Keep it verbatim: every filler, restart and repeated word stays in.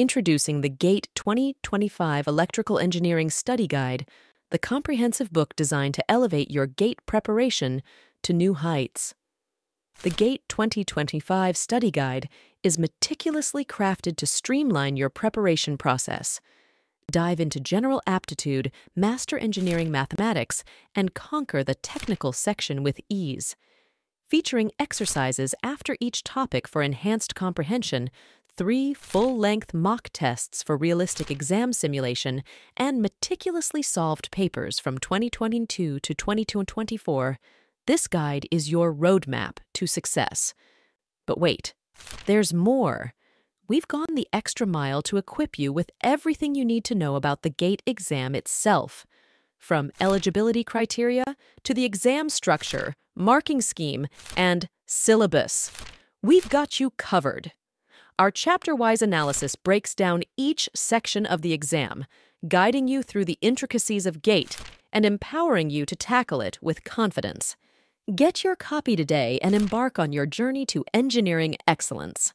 Introducing the GATE twenty twenty-five Electrical Engineering Study Guide, the comprehensive book designed to elevate your GATE preparation to new heights. The GATE twenty twenty-five Study Guide is meticulously crafted to streamline your preparation process. Dive into general aptitude, master engineering mathematics, and conquer the technical section with ease. Featuring exercises after each topic for enhanced comprehension, three full-length mock tests for realistic exam simulation, and meticulously solved papers from twenty twenty-two to twenty twenty-four, this guide is your roadmap to success. But wait, there's more. We've gone the extra mile to equip you with everything you need to know about the GATE exam itself. From eligibility criteria to the exam structure, marking scheme, and syllabus, we've got you covered. Our chapter-wise analysis breaks down each section of the exam, guiding you through the intricacies of GATE and empowering you to tackle it with confidence. Get your copy today and embark on your journey to engineering excellence.